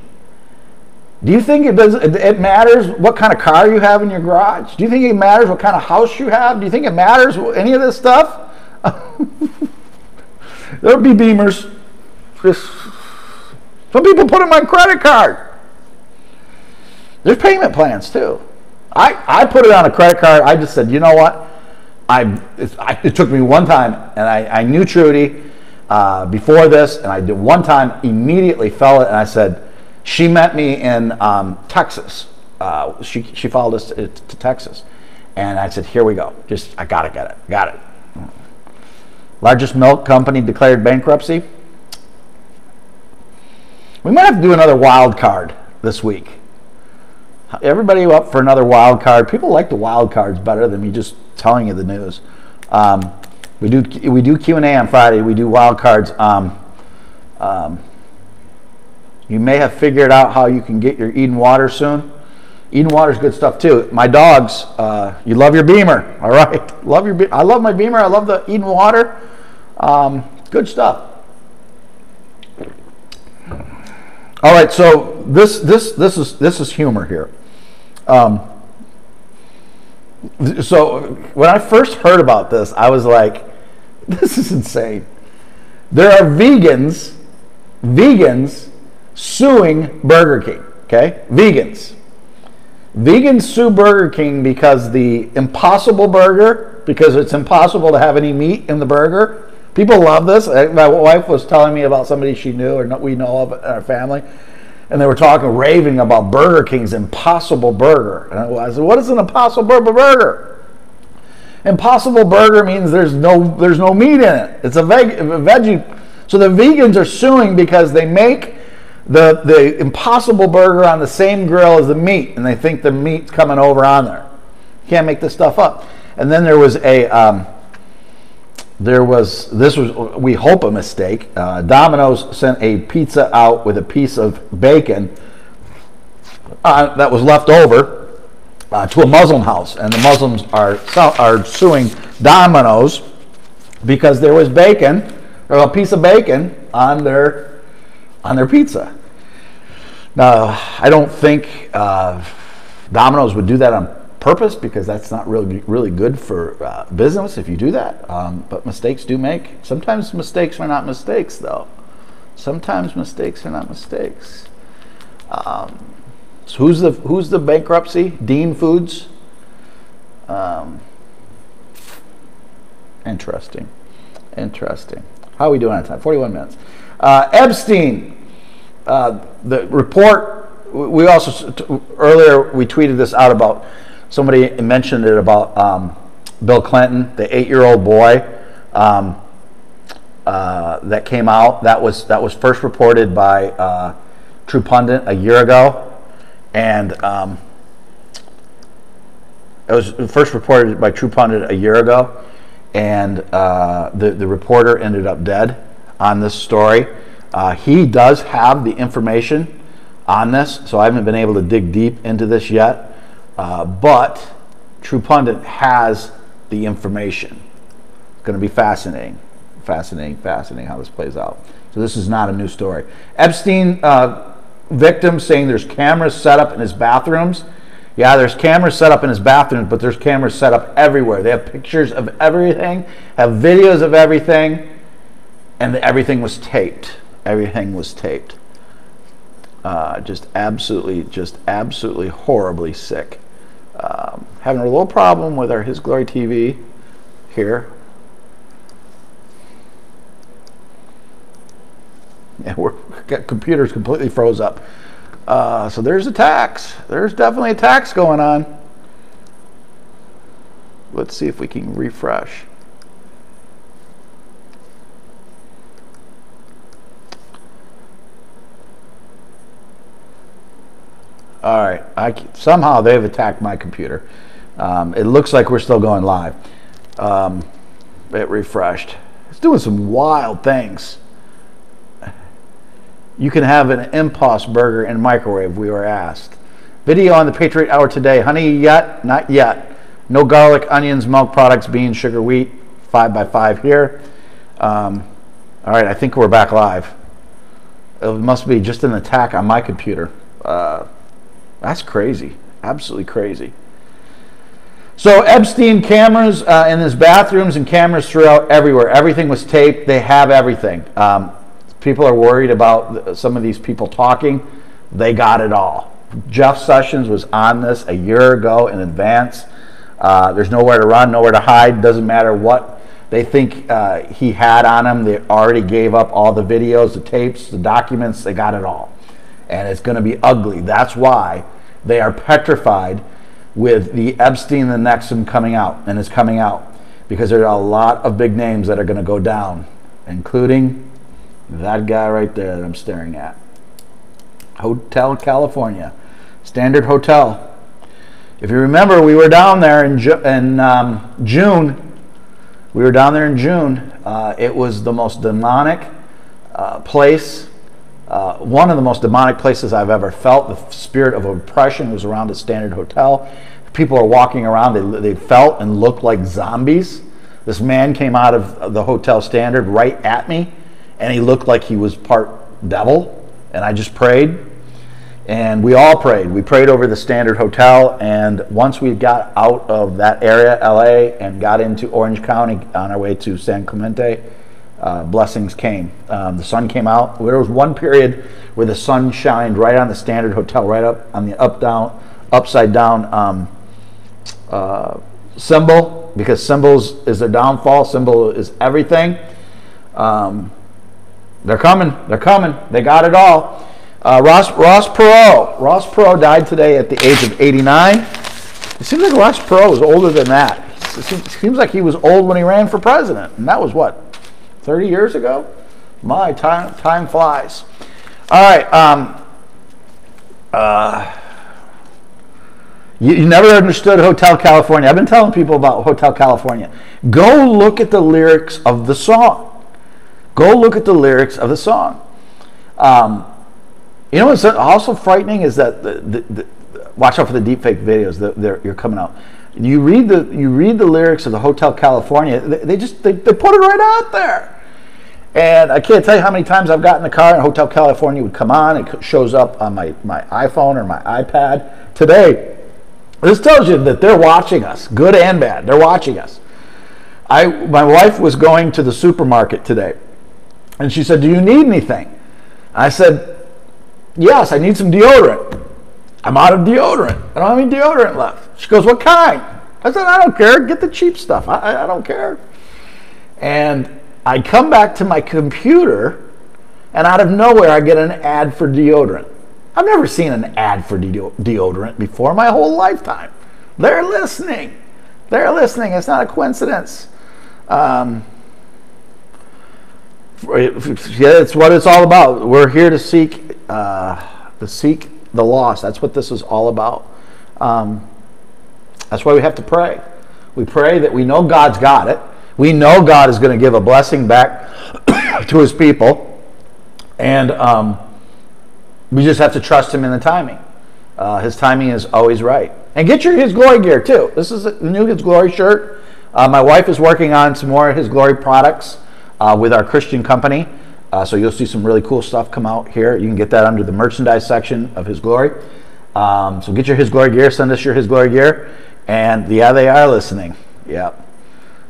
Do you think it does? It matters what kind of car you have in your garage? Do you think it matters what kind of house you have? Do you think it matters any of this stuff? There'll be Beamers. Just, some people put in my credit card. There's payment plans too. I, I put it on a credit card. I just said, you know what? I it, I, it took me one time, and I, I knew Trudy. Uh, before this, and I did one time, immediately fell it, and I said, she met me in um, Texas. Uh, she, she followed us to, to Texas. And I said, here we go. Just, I gotta get it, got it. Largest milk company declared bankruptcy. We might have to do another wild card this week. Everybody up for another wild card. People like the wild cards better than me just telling you the news. Um, We do we do Q and A on Friday. We do wild cards. Um, um, you may have figured out how you can get your Eden water soon. Eden water is good stuff too. My dogs, uh, you love your Beamer, all right? Love your. Be I love my Beamer. I love the Eden water. Um, good stuff. All right, so this this this is this is humor here. Um, so when I first heard about this, I was like, this is insane. There are vegans, vegans suing Burger King, okay? Vegans. Vegans sue Burger King because the Impossible Burger, because it's impossible to have any meat in the burger, People love this. My wife was telling me about somebody she knew or we know of in our family, and they were talking, raving about Burger King's Impossible Burger. And I said, what is an Impossible Burger? Impossible Burger means there's no there's no meat in it. It's a, veg, a veggie. So the vegans are suing because they make the, the Impossible Burger on the same grill as the meat, and they think the meat's coming over on there. You can't make this stuff up. And then there was a... Um, There was, this was, we hope, a mistake. Uh, Domino's sent a pizza out with a piece of bacon uh, that was left over uh, to a Muslim house. And the Muslims are are suing Domino's because there was bacon, or a piece of bacon, on their, on their pizza. Now, I don't think uh, Domino's would do that on purpose, because that's not really really good for uh, business if you do that, um, but mistakes do make sometimes mistakes are not mistakes though sometimes mistakes are not mistakes um, so who's the who's the bankruptcy? Dean Foods. um, interesting interesting how are we doing on time? Forty-one minutes. uh, Epstein, uh, the report we also earlier we tweeted this out about. Somebody mentioned it about um, Bill Clinton, the eight-year-old boy um, uh, that came out. That was that was first reported by uh, True Pundit a year ago, and um, it was first reported by True Pundit a year ago, and uh, the the reporter ended up dead on this story. Uh, he does have the information on this, so I haven't been able to dig deep into this yet. Uh, but True Pundit has the information. It's going to be fascinating, fascinating, fascinating how this plays out. So this is not a new story. Epstein uh, victims saying there's cameras set up in his bathrooms. Yeah, there's cameras set up in his bathrooms, but there's cameras set up everywhere. They have pictures of everything, have videos of everything, and everything was taped. Everything was taped. Uh, just absolutely, just absolutely horribly sick. Um, having a little problem with our His Glory T V here. Yeah, we're, we're computers completely froze up. Uh, so there's attacks. There's definitely attacks going on. Let's see if we can refresh. All right, I, somehow they've attacked my computer. Um, it looks like we're still going live. Um, it refreshed. It's doing some wild things. You can have an Imposs Burger in microwave, we were asked. Video on the Patriot Hour today. Honey yet? Not yet. No garlic, onions, milk products, beans, sugar, wheat. Five by five here. Um, all right, I think we're back live. It must be just an attack on my computer. Uh, That's crazy, absolutely crazy. So Epstein, cameras uh, in his bathrooms and cameras throughout everywhere. Everything was taped. They have everything. Um, people are worried about some of these people talking. They got it all. Jeff Sessions was on this a year ago in advance. Uh, there's nowhere to run, nowhere to hide. Doesn't matter what they think uh, he had on him. They already gave up all the videos, the tapes, the documents. They got it all. And it's going to be ugly. That's why they are petrified with the Epstein and the Nexum coming out, and it's coming out because there are a lot of big names that are going to go down, including that guy right there that I'm staring at. Hotel California, Standard Hotel. If you remember, we were down there in, Ju in um, June. We were down there in June. Uh, it was the most demonic uh, place. Uh, one of the most demonic places I've ever felt. The spirit of oppression was around a Standard Hotel. People are walking around. They, they felt and looked like zombies. This man came out of the Hotel Standard right at me, and he looked like he was part devil. And I just prayed. And we all prayed. We prayed over the Standard Hotel. And once we got out of that area, L A, and got into Orange County on our way to San Clemente, Uh, blessings came. Um, the sun came out. There was one period where the sun shined right on the Standard Hotel, right up on the up down, upside down um, uh, symbol, because symbols is their downfall. Symbol is everything. Um, they're coming. They're coming. They got it all. Uh, Ross Ross Perot. Ross Perot died today at the age of eighty-nine. It seems like Ross Perot was older than that. It seems like he was old when he ran for president, and that was what, thirty years ago? My time time flies. All right. Um, uh, you, you never understood Hotel California. I've been telling people about Hotel California. Go look at the lyrics of the song. Go look at the lyrics of the song. Um, you know what's also frightening is that the, the, the, watch out for the deepfake videos that they're, you're coming out. You read the you read the lyrics of the Hotel California. They, they just they, they put it right out there. And I can't tell you how many times I've gotten in the car and Hotel California would come on. It shows up on my, my iPhone or my iPad. Today, this tells you that they're watching us, good and bad. They're watching us. I my wife was going to the supermarket today, and she said, "Do you need anything?" I said, "Yes, I need some deodorant. I'm out of deodorant. I don't have any deodorant left." She goes, "What kind?" I said, "I don't care. Get the cheap stuff. I, I, I don't care." And I come back to my computer, and out of nowhere, I get an ad for deodorant. I've never seen an ad for de deodorant before my whole lifetime. They're listening. They're listening. It's not a coincidence. Um, yeah, it's what it's all about. We're here to seek uh, to seek the lost. That's what this is all about. Um, that's why we have to pray. We pray that we know God's got it. We know God is going to give a blessing back to his people, and um, we just have to trust him in the timing. Uh, his timing is always right. And get your His Glory gear, too. This is the new His Glory shirt. Uh, my wife is working on some more His Glory products uh, with our Christian company, uh, so you'll see some really cool stuff come out here. You can get that under the merchandise section of His Glory. Um, so get your His Glory gear. Send us your His Glory gear. And, yeah, they are listening. Yeah.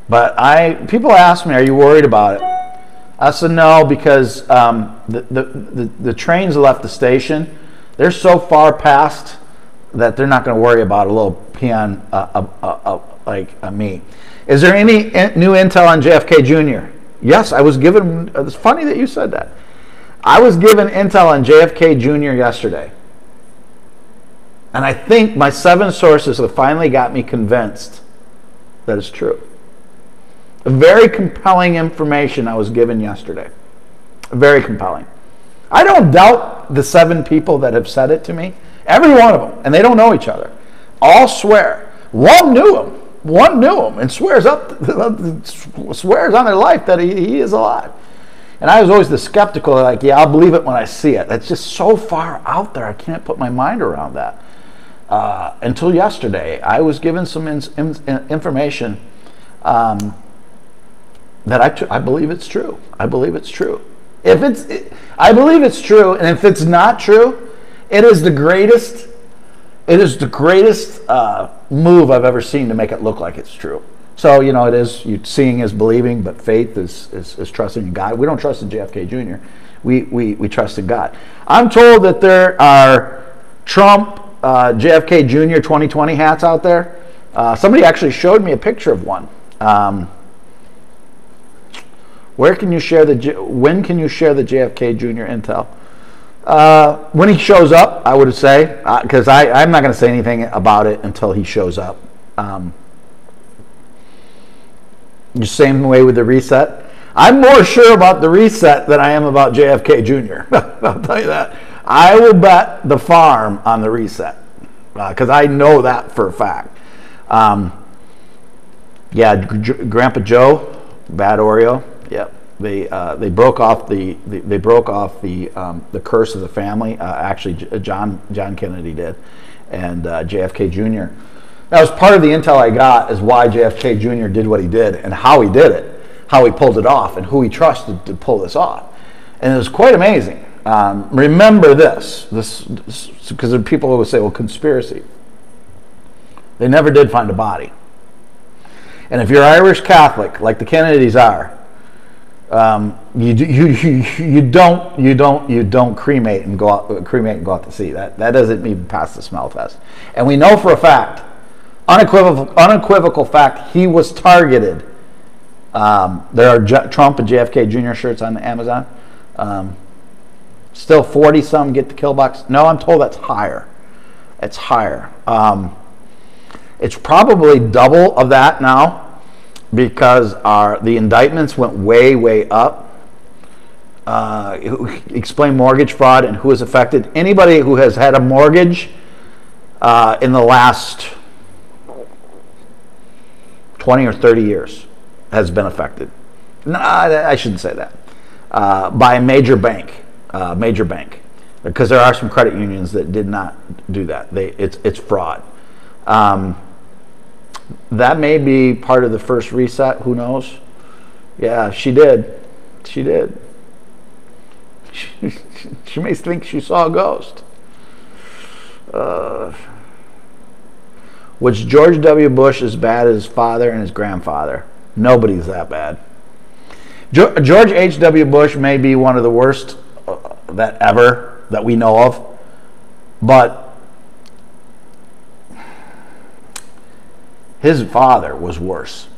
But I, people ask me, "Are you worried about it?" I said, "No, because um, the, the, the, the trains left the station. They're so far past that they're not going to worry about a little peon uh, uh, uh, uh, like uh, me." Is there any in new intel on J F K Junior? Yes, I was given. It's funny that you said that. I was given intel on J F K Junior yesterday, and I think my seven sources have finally got me convinced that it's true. Very compelling information I was given yesterday. Very compelling. I don't doubt the seven people that have said it to me. Every one of them. And they don't know each other. All swear. One knew him. One knew him and swears up, swears on their life that he, he is alive. And I was always the skeptical, like, yeah, I'll believe it when I see it. That's just so far out there. I can't put my mind around that. Uh, until yesterday, I was given some in, in, information um, that I, t I believe it's true. I believe it's true. If it's, it, I believe it's true, and if it's not true, it is the greatest, it is the greatest uh, move I've ever seen to make it look like it's true. So, you know, it is, you, seeing is believing, but faith is, is, is trusting in God. We don't trust in J F K Junior We, we, we trust in God. I'm told that there are Trump, uh, J F K Junior twenty twenty hats out there. Uh, somebody actually showed me a picture of one. Um, Where can you share the? When can you share the J F K Junior intel? Uh, when he shows up, I would say, because uh, I I'm not going to say anything about it until he shows up. Um, the same way with the reset. I'm more sure about the reset than I am about J F K Junior I'll tell you that. I will bet the farm on the reset because uh, I know that for a fact. Um, yeah, G Grandpa Joe, bad Oreo. Yep, they uh, they broke off the, the they broke off the um, the curse of the family. Uh, actually, J John John Kennedy did, and uh, J F K Junior That was part of the intel I got is why J F K Junior did what he did and how he did it, how he pulled it off, and who he trusted to pull this off. And it was quite amazing. Um, remember this, this because people always say, "Well, conspiracy." They never did find a body. And if you're Irish Catholic, like the Kennedys are. Um, you, you, you, you don't you don't you don't cremate and go out cremate and go out to sea. That that doesn't even pass the smell test. And we know for a fact, unequivocal unequivocal fact, he was targeted Um, there are J Trump and J F K Junior shirts on Amazon. Um, still forty some get the kill box. No, I'm told that's higher. It's higher. Um, it's probably double of that now because our the indictments went way, way up. Uh, explain mortgage fraud and who is affected. Anybody who has had a mortgage uh, in the last twenty or thirty years has been affected. No, I shouldn't say that. Uh, by a major bank, uh, major bank, because there are some credit unions that did not do that. They, it's it's fraud. Um, that may be part of the first reset. Who knows? Yeah, she did. She did. She, she may think she saw a ghost. Uh, was George W. Bush as bad as his father and his grandfather? Nobody's that bad. George H W Bush may be one of the worst that ever that we know of, but his father was worse.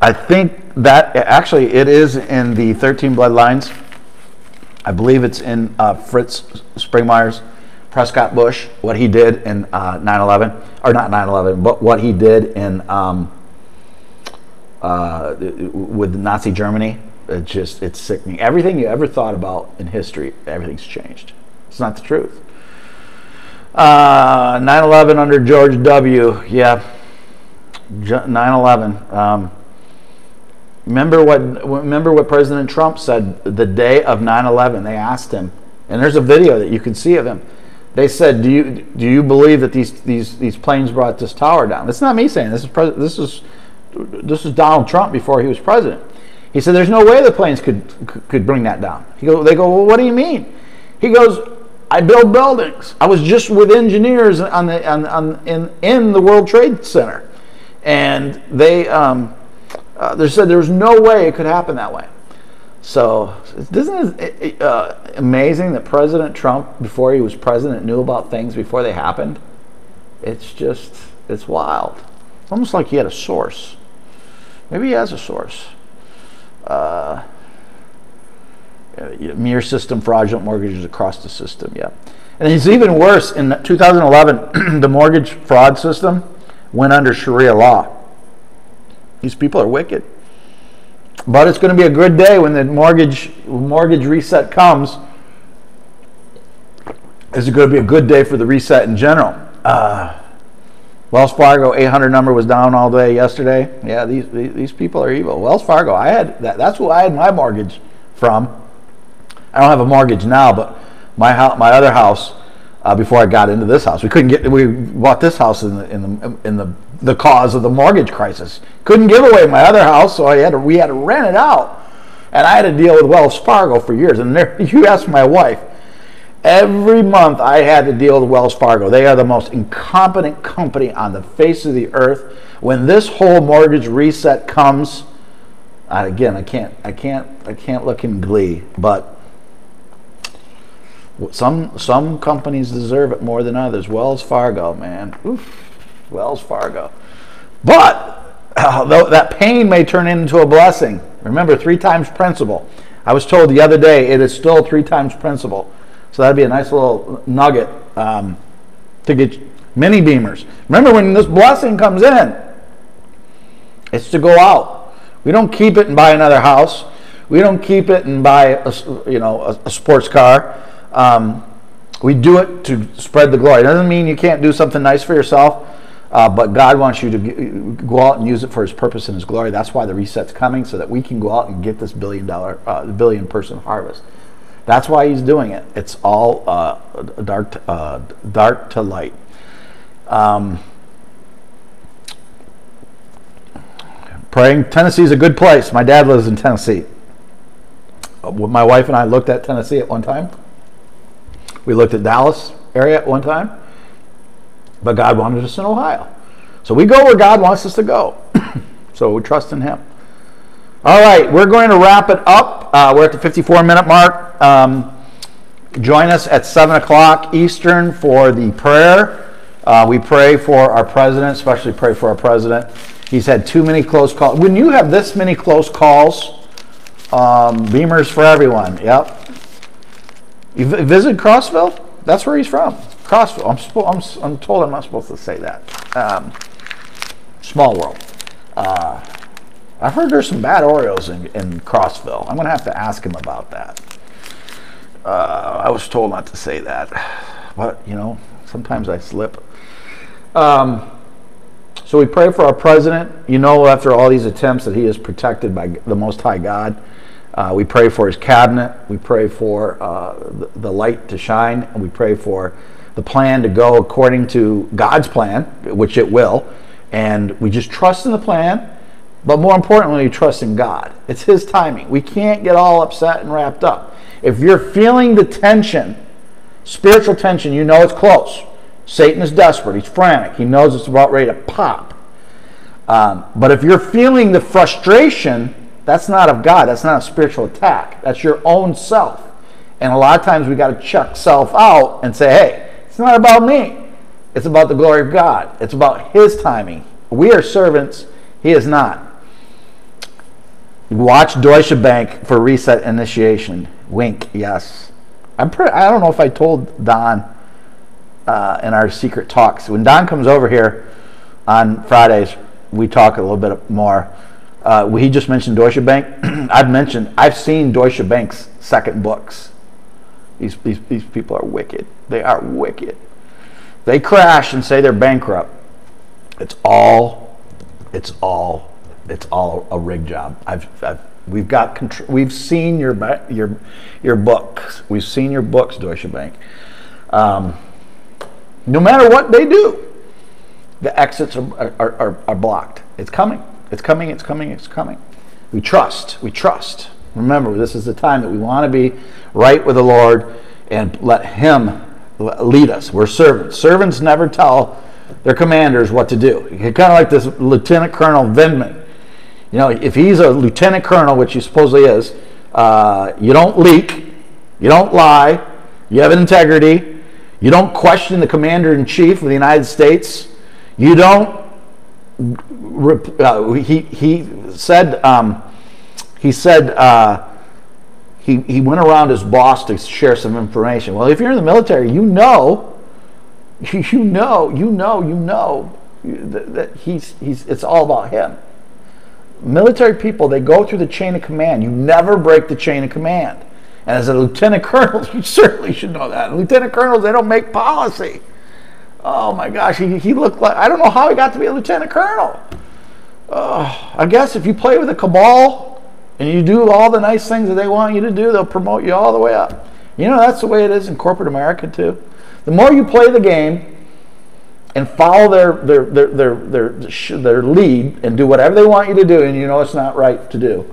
I think that actually it is in the thirteen Bloodlines. I believe it's in uh, Fritz Springmeier's Prescott Bush, what he did in nine eleven, uh, or not nine eleven, but what he did in um, uh, with Nazi Germany. It just, it's sickening. Everything you ever thought about in history, everything's changed. It's not the truth. nine eleven uh, under George W. Yeah, nine eleven. Um, Remember what, remember what President Trump said the day of nine eleven. They asked him, and there's a video that you can see of him. They said, do you, do you believe that these, these, these planes brought this tower down? That's not me saying this. Is pres this, is, this is Donald Trump before he was president. He said, there's no way the planes could, could bring that down. He go, they go, well, what do you mean? He goes, I build buildings. I was just with engineers on the, on, on, in, in the World Trade Center. And they... Um, Uh, they said there was no way it could happen that way. So isn't it uh, amazing that President Trump, before he was president, knew about things before they happened? It's just, it's wild. It's almost like he had a source. Maybe he has a source. Uh, mere system, fraudulent mortgages across the system, yeah. And it's even worse. In two thousand eleven, the mortgage fraud system went under Sharia law. These people are wicked. But it's going to be a good day when the mortgage mortgage reset comes. It's going to be a good day for the reset in general. Uh, Wells Fargo eight hundred number was down all day yesterday. Yeah, these, these, these people are evil. Wells Fargo, I had that, that's who I had my mortgage from. I don't have a mortgage now, but my, my other house, uh, before I got into this house, we couldn't get, we bought this house in the, in the, in the the cause of the mortgage crisis. Couldn't give away my other house, so I had to, we had to rent it out. And I had to deal with Wells Fargo for years. And there, you ask my wife, every month I had to deal with Wells Fargo. They are the most incompetent company on the face of the earth. When this whole mortgage reset comes, and again, I can't, I can't, I can't look in glee, but some, some companies deserve it more than others. Wells Fargo, man. Oof. Wells Fargo. But uh, though that pain may turn into a blessing. Remember, three times principal. I was told the other day it is still three times principal. So that'd be a nice little nugget um, to get mini beamers. Remember, when this blessing comes in, it's to go out. We don't keep it and buy another house. We don't keep it and buy a, you know, a, a sports car. Um, we do it to spread the glory. It doesn't mean you can't do something nice for yourself. Uh, but God wants you to go out and use it for His purpose and His glory. That's why the reset's coming, so that we can go out and get this billion-dollar, uh, billion-person harvest. That's why He's doing it. It's all uh, dark, to, uh, dark to light. Um, praying. Tennessee's a good place. My dad lives in Tennessee. My wife and I looked at Tennessee at one time. We looked at Dallas area at one time. But God wanted us in Ohio. So we go where God wants us to go. So we trust in Him. All right, we're going to wrap it up. Uh, we're at the fifty-four minute mark. Um, join us at seven o'clock Eastern for the prayer. Uh, we pray for our president, especially pray for our president. He's had too many close calls. When you have this many close calls, um, Beamer's for everyone. Yep. You visit Crossville? That's where he's from. Crossville. I'm, I'm, I'm told I'm not supposed to say that. Um, small world. Uh, I've heard there's some bad Oreos in, in Crossville. I'm going to have to ask him about that. Uh, I was told not to say that. But, you know, sometimes I slip. Um, so we pray for our president. You know, after all these attempts, that he is protected by the Most High God. Uh, we pray for his cabinet. We pray for uh, the, the light to shine. And we pray for the plan to go according to God's plan, which it will. And we just trust in the plan. But more importantly, we trust in God. It's his timing. We can't get all upset and wrapped up. If you're feeling the tension, spiritual tension, you know it's close. Satan is desperate. He's frantic. He knows it's about ready to pop. Um, but if you're feeling the frustration, that's not of God. That's not a spiritual attack. That's your own self. And a lot of times we got to check self out and say, hey, it's not about me. It's about the glory of God. It's about his timing. We are servants. He is not. Watch Deutsche Bank for reset initiation. Wink, yes. I'm pretty, I don't know if I told Don uh, in our secret talks. When Don comes over here on Fridays, we talk a little bit more. Uh, he just mentioned Deutsche Bank. I've mentioned, I've seen Deutsche Bank's second books. These, these, these people are wicked. They are wicked. They crash and say they're bankrupt. It's all, it's all. It's all a rig job. I've, I've we've got we've seen your your your books. We've seen your books, Deutsche Bank. Um, no matter what they do, the exits are are, are are blocked. It's coming. It's coming. It's coming. It's coming. We trust. We trust. Remember, this is the time that we want to be right with the Lord and let Him lead us. We're servants. Servants never tell their commanders what to do. Kind of like this Lieutenant Colonel Vindman. You know, if he's a lieutenant colonel, which he supposedly is, uh, you don't leak, you don't lie, you have integrity, you don't question the commander-in-chief of the United States, you don't, uh, he, he said, um, he said, uh, he, he went around his boss to share some information. Well, if you're in the military, you know, you know, you know, you know that, that he's, he's, it's all about him. Military people, they go through the chain of command. You never break the chain of command. And as a lieutenant colonel, you certainly should know that. And lieutenant colonels, they don't make policy. Oh my gosh, he, he looked like, I don't know how he got to be a lieutenant colonel. Uh, I guess if you play with a cabal and you do all the nice things that they want you to do, they'll promote you all the way up. You know, that's the way it is in corporate America too. The more you play the game, and follow their their, their their their their lead and do whatever they want you to do, and you know it's not right to do,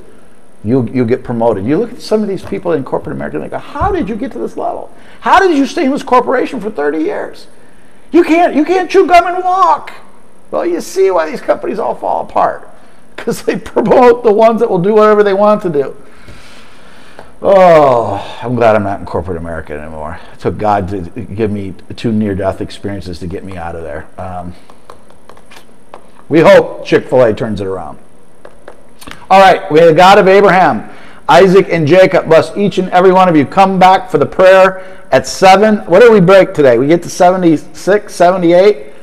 you you get promoted. You look at some of these people in corporate America and they go, how did you get to this level? How did you stay in this corporation for thirty years? You can't you can't chew gum and walk. Well, you see why these companies all fall apart, because they promote the ones that will do whatever they want to do. Oh, I'm glad I'm not in corporate America anymore. It took God to give me two near-death experiences to get me out of there. Um, we hope Chick-fil-A turns it around. All right, we have the God of Abraham, Isaac, and Jacob. Bless each and every one of you. Come back for the prayer at seven. What did we break today? We get to seventy-six, seventy-eight.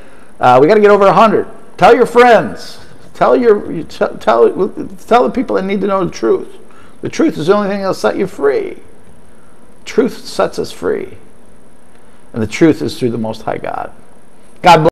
Uh, we got to get over one hundred. Tell your friends. Tell, your, tell, tell, tell the people that need to know the truth. The truth is the only thing that will set you free. Truth sets us free. And the truth is through the Most High God. God bless.